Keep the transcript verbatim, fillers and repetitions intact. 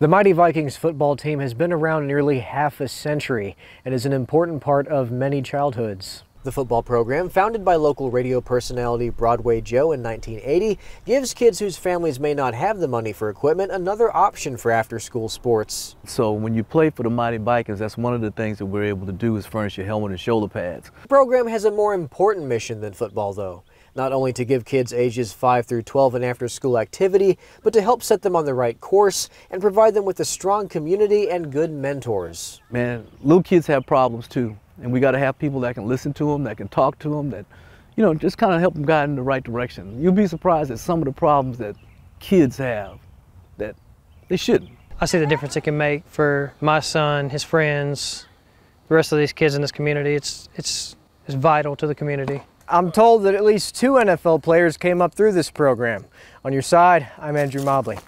The Mighty Vikings football team has been around nearly half a century and is an important part of many childhoods. The football program, founded by local radio personality Broadway Joe in nineteen eighty, gives kids whose families may not have the money for equipment another option for after-school sports. So when you play for the Mighty Vikings, that's one of the things that we're able to do is furnish your helmet and shoulder pads. The program has a more important mission than football, though. Not only to give kids ages five through twelve an after-school activity, but to help set them on the right course and provide them with a strong community and good mentors. Man, little kids have problems too, and we got to have people that can listen to them, that can talk to them, that, you know, just kind of help them guide in the right direction. You'll be surprised at some of the problems that kids have that they shouldn't. I see the difference it can make for my son, his friends, the rest of these kids in this community. It's, it's, it's vital to the community. I'm told that at least two N F L players came up through this program. On your side, I'm Andrew Mobley.